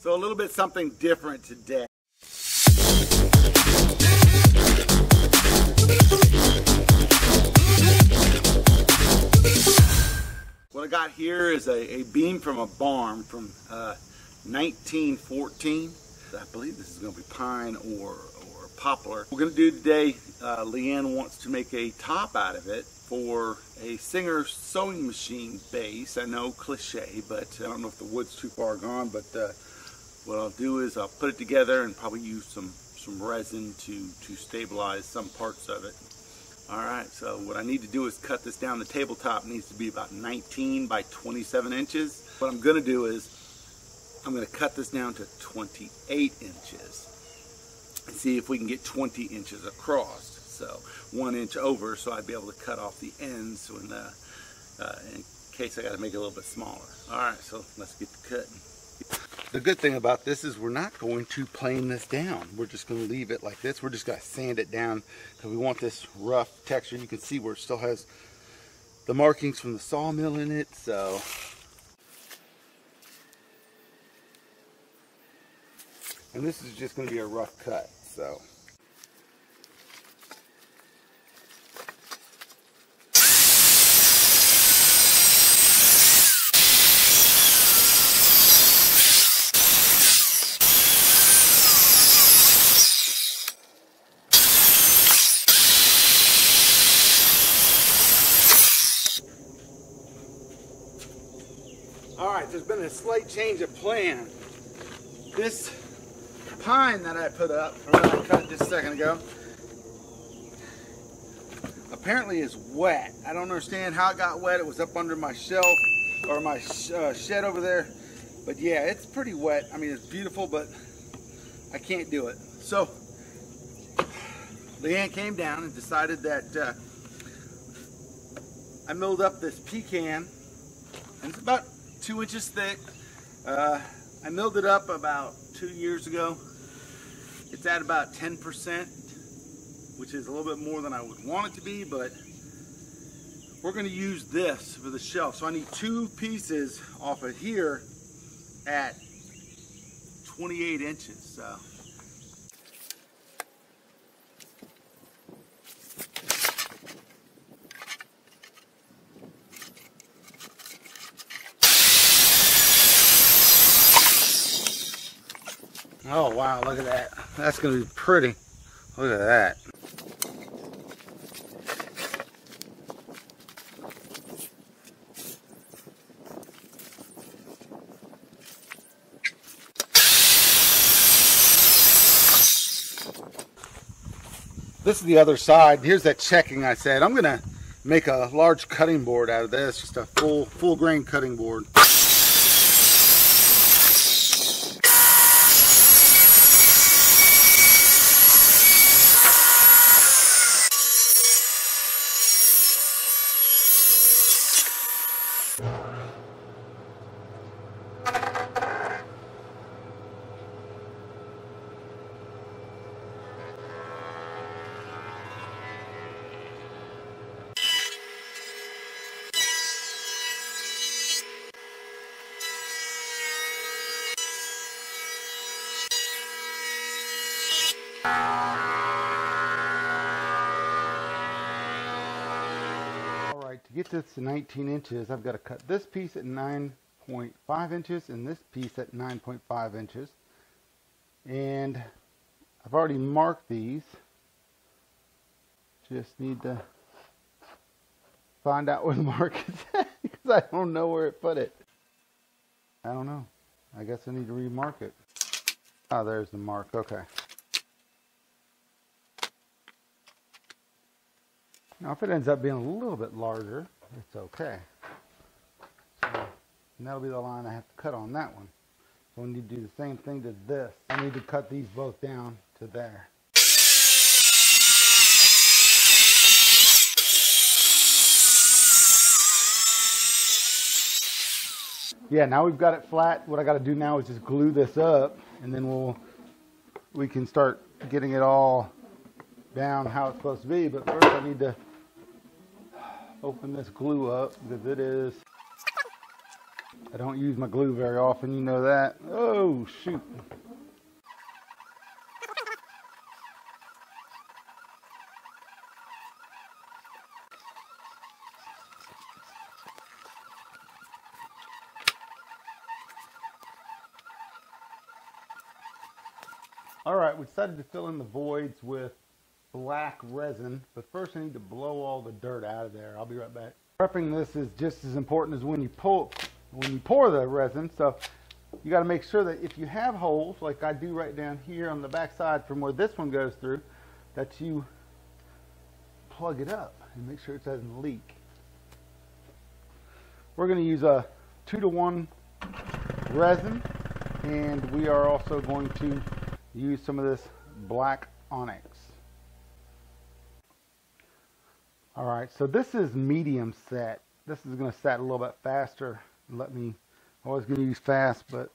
So a little bit something different today. What I got here is a beam from a barn from 1914. I believe this is going to be pine or poplar. We're going to do today, Leanne wants to make a top out of it for a Singer sewing machine base. I know, cliche, but I don't know if the wood's too far gone, but what I'll do is I'll put it together and probably use some resin to stabilize some parts of it. All right, so what I need to do is cut this down. The tabletop needs to be about 19 by 27 inches. What I'm gonna do is I'm gonna cut this down to 28 inches and see if we can get 20 inches across. So 1 inch over, so I'd be able to cut off the ends when, in case I gotta make it a little bit smaller. All right, so let's get to cutting. The good thing about this is we're not going to plane this down. We're just going to leave it like this. We're just going to sand it down because we want this rough texture. You can see where it still has the markings from the sawmill in it. So and this is just going to be a rough cut. So there's been a slight change of plan. This pine that I put up, or that I cut just a second ago, apparently is wet. I don't understand how it got wet. It was up under my shelf or my shed over there. But yeah, it's pretty wet. I mean, it's beautiful, but I can't do it. So Leanne came down and decided that I milled up this pecan, and it's about 2 inches thick. I milled it up about 2 years ago. It's at about 10%, which is a little bit more than I would want it to be, but we're going to use this for the shelf. So I need two pieces off of here at 28 inches. So oh wow, look at that. That's going to be pretty. Look at that. This is the other side. Here's that checking I said. I'm going to make a large cutting board out of this. Just a full grain cutting board. Alright, to get this to 19 inches, I've got to cut this piece at 9.5 inches and this piece at 9.5 inches. And I've already marked these. Just need to find out where the mark is at because I don't know where it put it. I don't know. I guess I need to remark it. Oh, there's the mark. Okay. Now, if it ends up being a little bit larger, it's okay. So, and that'll be the line I have to cut on that one. So we need to do the same thing to this. I need to cut these both down to there. Yeah, now we've got it flat. What I got to do now is just glue this up, and then we can start getting it all down how it's supposed to be. But first, I need to open this glue up because it is I don't use my glue very often, you know that. Oh, shoot. All right, we decided to fill in the voids with black resin, but first I need to blow all the dirt out of there. I'll be right back. Prepping this is just as important as when you pour the resin, so you got to make sure that if you have holes like I do right down here on the back side from where this one goes through, that you plug it up and make sure it doesn't leak. We're going to use a 2-to-1 resin, and we are also going to use some of this black onyx. All right, so this is medium set. This is going to set a little bit faster. Let me, I was going to use fast, but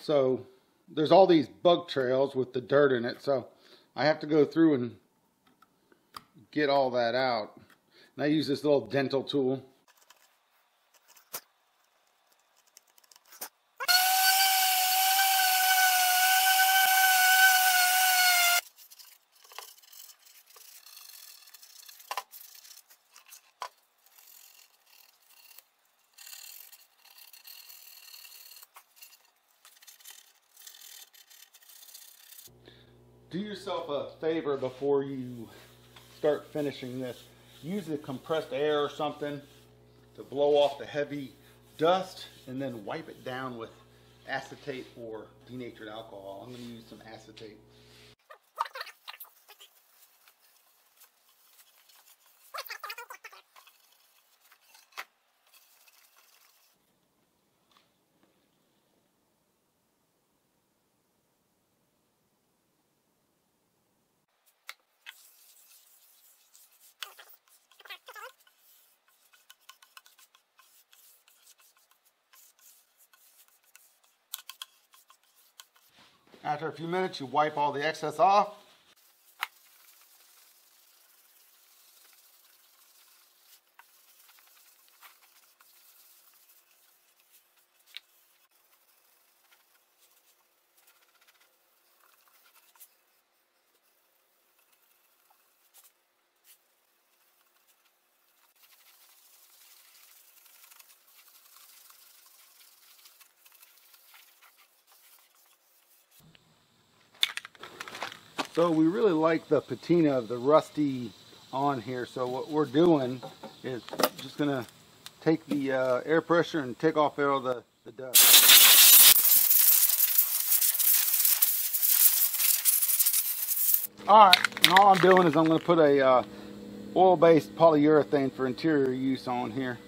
so there's all these bug trails with the dirt in it, so I have to go through and get all that out. And I use this little dental tool. Do yourself a favor before you start finishing this. Use the compressed air or something to blow off the heavy dust, and then wipe it down with acetate or denatured alcohol. I'm going to use some acetate. After a few minutes, you wipe all the excess off. So we really like the patina of the rusty on here. So what we're doing is just going to take the air pressure and take off all the dust. All right, and all I'm doing is I'm going to put a oil-based polyurethane for interior use on here.